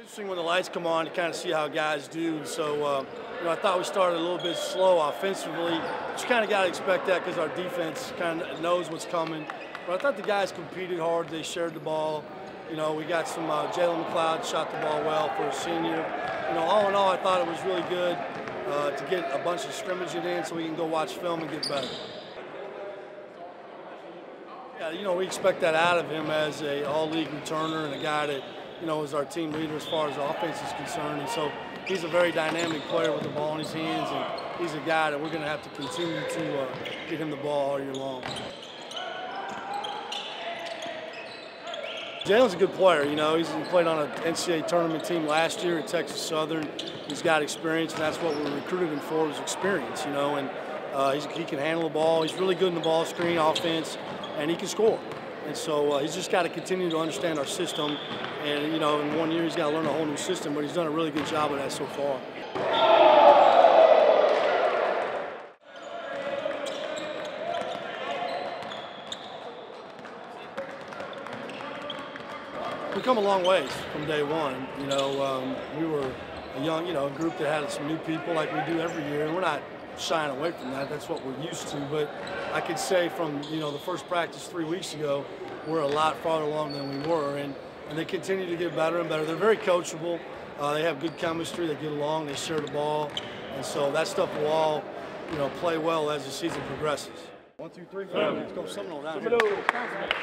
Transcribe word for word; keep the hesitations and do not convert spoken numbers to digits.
interesting when the lights come on to kind of see how guys do. So, uh, you know, I thought we started a little bit slow offensively. Just kind of got to expect that because our defense kind of knows what's coming. But I thought the guys competed hard. They shared the ball. You know, we got some uh, Jalen McCloud shot the ball well for a senior. You know, all in all, I thought it was really good uh, to get a bunch of scrimmaging in so we can go watch film and get better. Yeah, you know, we expect that out of him as a all-league returner and a guy that, you know, is our team leader as far as the offense is concerned. And so he's a very dynamic player with the ball in his hands, and he's a guy that we're going to have to continue to uh, get him the ball all year long. Jalen's a good player. You know, he's he played on an N C double A tournament team last year at Texas Southern. He's got experience, and that's what we recruited him for, was experience, you know, and uh, he's, he can handle the ball. He's really good in the ball screen offense, and he can score. And so uh, he's just got to continue to understand our system. And, you know, in one year he's got to learn a whole new system, but he's done a really good job of that so far. We've come a long ways from day one. You know, um, we were a young, you know, a group that had some new people like we do every year. And we're not shying away from that. That's what we're used to. But I could say from, you know, the first practice three weeks ago, we're a lot farther along than we were. And, and they continue to get better and better. They're very coachable. Uh, they have good chemistry. They get along. They share the ball. And so that stuff will all, you know, play well as the season progresses. One, two, three, four. Let's go. Seminole down here.